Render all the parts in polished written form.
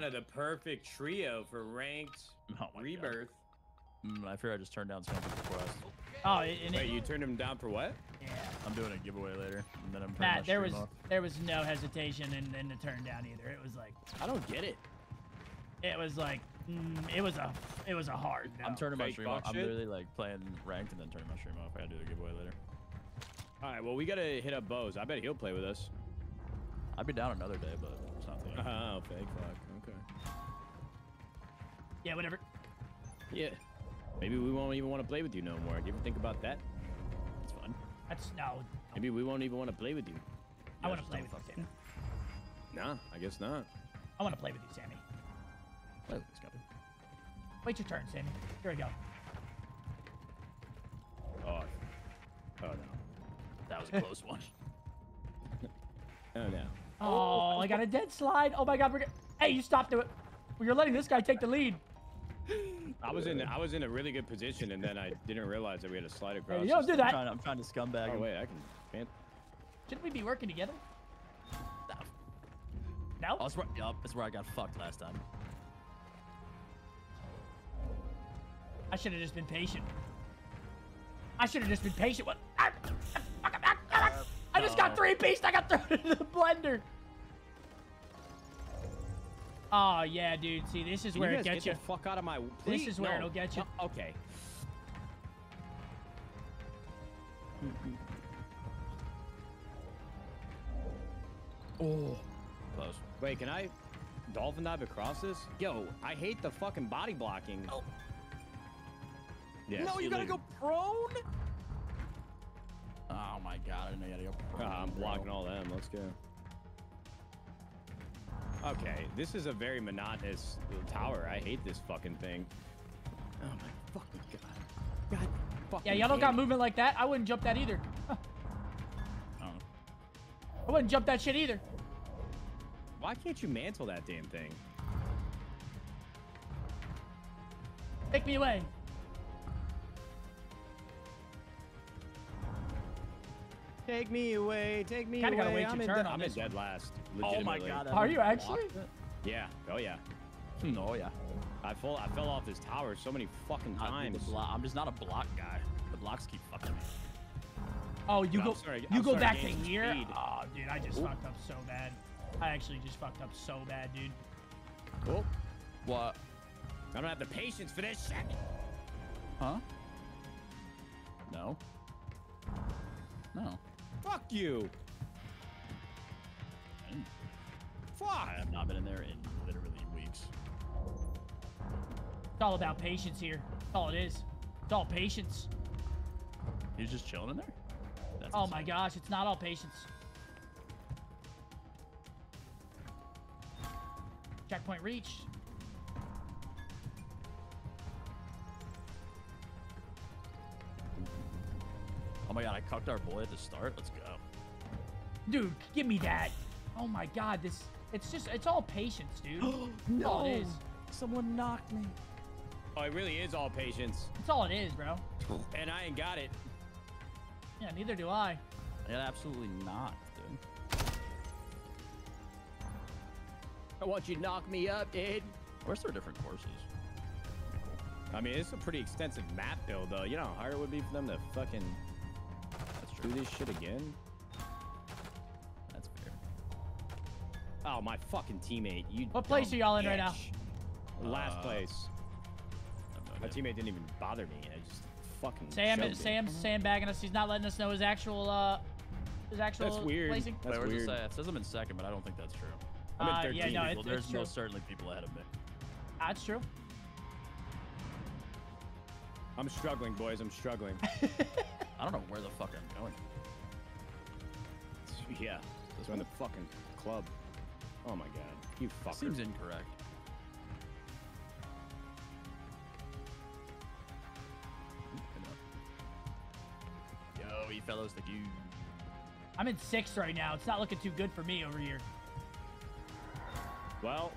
kind of the perfect trio for ranked rebirth. I fear I just turned down something before us. Oh, wait, you turned him down for what? Yeah. I'm doing a giveaway later, and then I'm turning Matt, there was no hesitation in the turn down either. It was like, I don't get it. It was like, it was a hard no. I'm turning my stream off. I'm literally like playing ranked and then turning my stream off. I gotta do a giveaway later. All right, well, we gotta hit up Bose. I bet he'll play with us. I'd be down another day, but it's not the oh, fake fuck. Okay. Yeah, whatever. Yeah. Maybe we won't even want to play with you no more. Do you ever think about that? That's fun. That's no. Maybe we won't even want to play with you. I want to play with you, Sammy. Nah, I guess not. I want to play with you, Sammy. Oh, wait your turn, Sammy. Here we go. Oh. Oh no. That was a close one. Oh no. Oh, I got a dead slide. Oh my God, we're. Hey, you stopped it. You're letting this guy take the lead. I was in a really good position, and then I didn't realize that we had a slide across. Hey, you don't do that. I'm trying to scumbag. Oh wait, I can. Shouldn't we be working together? No. Oh, that's where I got fucked last time. I should have just been patient. I should have just been patient. What? I just got three-pieced. I got thrown into the blender. Oh yeah, dude. See, this is where it gets you. Get the fuck out of my. Please? This is where it'll get you. No, okay. Oh, close. Wait, can I dolphin dive across this? Yo, I hate the fucking body blocking. Oh. Yes, no, you gotta go prone. Oh my God, I didn't know you gotta go prone. I'm blocking all them. Let's go. Okay, this is a very monotonous tower. I hate this fucking thing. Oh my fucking God. God fucking. Yeah, y'all don't got movement like that. I wouldn't jump that either. Huh. Oh. I wouldn't jump that shit either. Why can't you mantle that damn thing? Take me away. Take me away, take me away. Gotta wait your turn. I'm in dead last. Oh my God. Are you actually? Yeah. Oh yeah. Oh yeah. I fell off this tower so many fucking times. I'm just not a block guy. The blocks keep fucking me. Oh, you go back to here? Oh, dude, I just fucked up so bad. I actually just fucked up so bad, dude. Cool. What? I don't have the patience for this shit. Huh? No. No. Fuck you! Fuck! I have not been in there in literally weeks. It's all about patience here. That's all it is. It's all patience. He's just chilling in there? That's oh insane. My gosh, it's not all patience. Checkpoint reached. Oh my God, I cucked our boy at the start. Let's go. Dude, give me that. Oh my God, this. It's just, it's all patience, dude. No. All it is. Someone knocked me. Oh, it really is all patience. That's all it is, bro. And I ain't got it. Yeah, neither do I. It absolutely not, dude. I want you to knock me up, dude. Where's their different courses? I mean, it's a pretty extensive map build, though. You know how hard it would be for them to fucking... do this shit again? That's fair. Oh, my fucking teammate. You what place are y'all in right now? Last place. My teammate didn't even bother me. I just fucking Sam's sandbagging us. He's not letting us know his actual That's weird. Placing. That's weird. It says I'm in second, but I don't think that's true. I'm in 13. Yeah, no, there's most certainly people ahead of me. That's true. I'm struggling, boys. I'm struggling. I don't know where the fuck I'm going. Yeah, this one the fucking club. Oh my God, you fucker. Seems incorrect. Yo, you fellows, thank you. I'm in sixth right now. It's not looking too good for me over here. Well,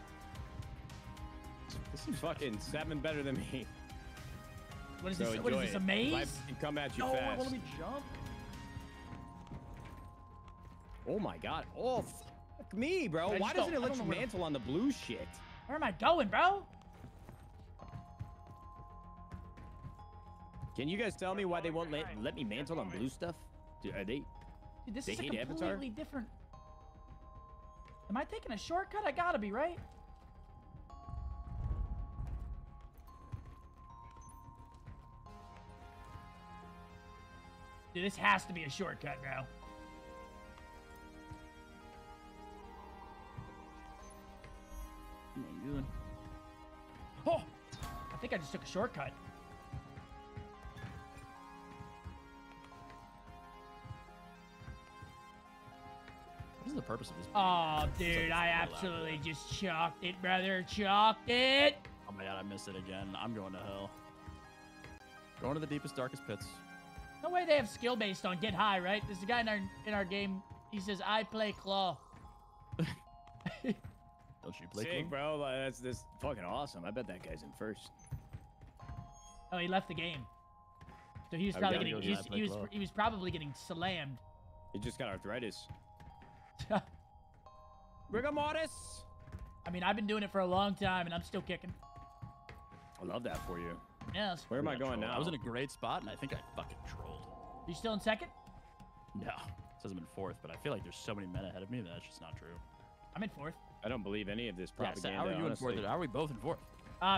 this is fucking seven better than me. What is this? What is this, a maze? Life can come at you fast. Oh, let me jump. Oh my God. Oh, fuck me, bro. Why doesn't it let you mantle on the blue shit? Where am I going, bro? Can you guys tell me why they won't let me mantle on blue stuff? Are they? Dude, this is a completely different. Am I taking a shortcut? I gotta be, right? Dude, this has to be a shortcut, bro. What are you doing? Oh! I think I just took a shortcut. What is the purpose of this? Oh, dude, I absolutely just chalked it, brother. Chalked it! Oh my god, I missed it again. I'm going to hell. Going to the deepest, darkest pits. No way they have skill based on get high, right? There's a guy in our game. He says, I play claw. Don't you play claw? Bro, that's this fucking awesome. I bet that guy's in first. Oh, he left the game. So he was probably getting, he was probably getting slammed. He just got arthritis. Rigor mortis. I mean, I've been doing it for a long time and I'm still kicking. I love that for you. Yes. Where am I going now? I was in a great spot and I think I fucking trolled. Are you still in second? No, it says I'm in fourth, but I feel like there's so many men ahead of me that that's just not true. I'm in fourth. I don't believe any of this propaganda. Yeah, so how are you honestly in fourth? How are we both in fourth?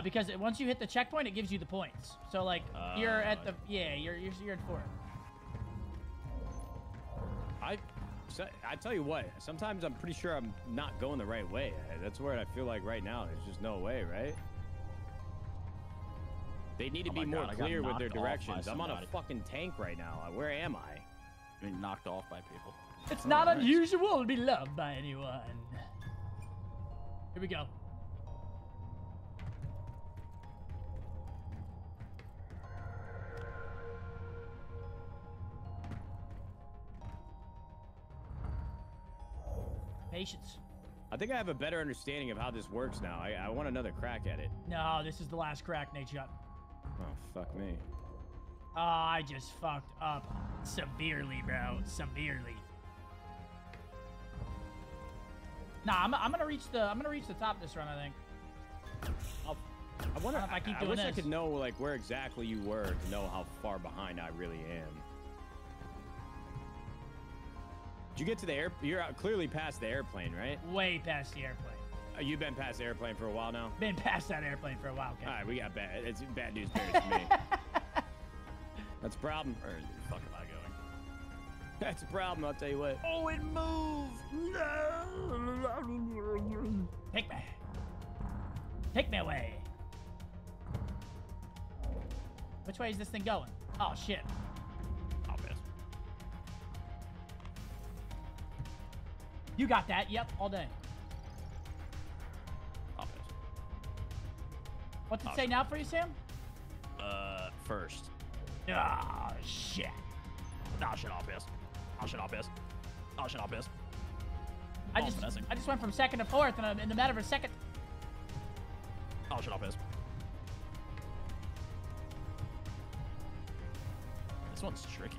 Because once you hit the checkpoint, it gives you the points. So like you're at the you're in fourth. I tell you what, sometimes I'm pretty sure I'm not going the right way. That's where I feel like right now. There's just no way, right? They need to be more clear with their directions. I'm on a fucking tank right now. Where am I? I'm being knocked off by people. It's not unusual to be loved by anyone. Here we go. Patience. I think I have a better understanding of how this works now. I want another crack at it. No, this is the last crack, Nate Shot. Oh, fuck me. Oh, I just fucked up severely, bro. Severely. Nah, I'm gonna reach the top this run, I think. I wonder if I keep doing this. I wish I could know like where exactly you were to know how far behind I really am. Did you get to the air? You're out, clearly past the airplane, right? Way past the airplane. You've been past the airplane for a while now? Been past that airplane for a while, Kevin. All right, we got bad. It's bad news bears to me. That's a problem. Where the fuck am I going? That's a problem, I'll tell you what. Oh, it moved! No! Take me. Take me away. Which way is this thing going? Oh, shit. You got that. Yep, all day. What's it say now for you, Sam? First. Ah, shit. Nah, shit, I'll piss. I'll shit, I'll piss. I'll shit, I'll piss. I just went from second to fourth in the matter of a second. I'll shit, I'll piss. This one's tricky.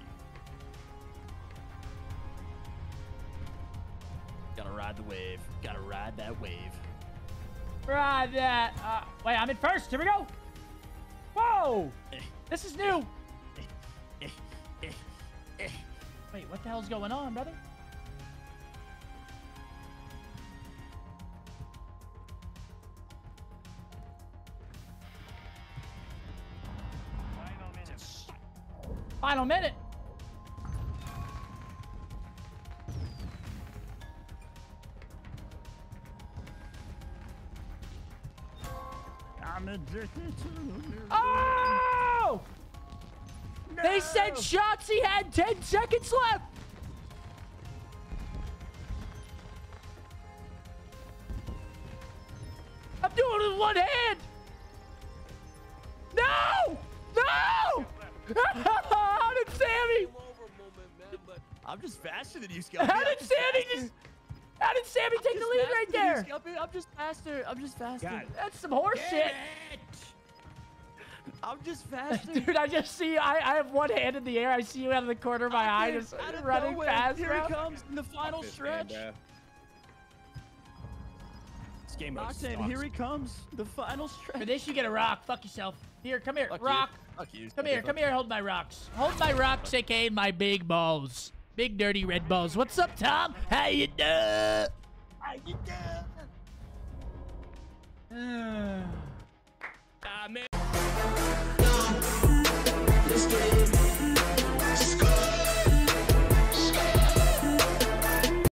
Gotta ride the wave. Gotta ride that wave. Ride that. Wait, I'm in first. Here we go. Whoa. This is new. Wait, what the hell's going on, brother? Final minute. Final minute. Oh! No! They said Shotzzy had 10 seconds left. I'm doing it with one hand. No! No! How did Sammy? I'm just faster than you, Scott. How did Sammy just? How did Sammy take the lead right there? I'm just faster. I'm just faster. God. That's some horse shit. I'm just faster. Dude, I just see you. I have one hand in the air. I see you out of the corner of my eye just running fast. Here he comes in the final stretch. game mode sucks. Here he comes. The final stretch. For this, you get a rock. Fuck yourself. Here, come here. Fuck rock. You. Fuck you. Come here. Come here. Hold my rocks. Hold my rocks, aka my big balls. Big dirty red balls. What's up, Tom? How you doing? How you doing?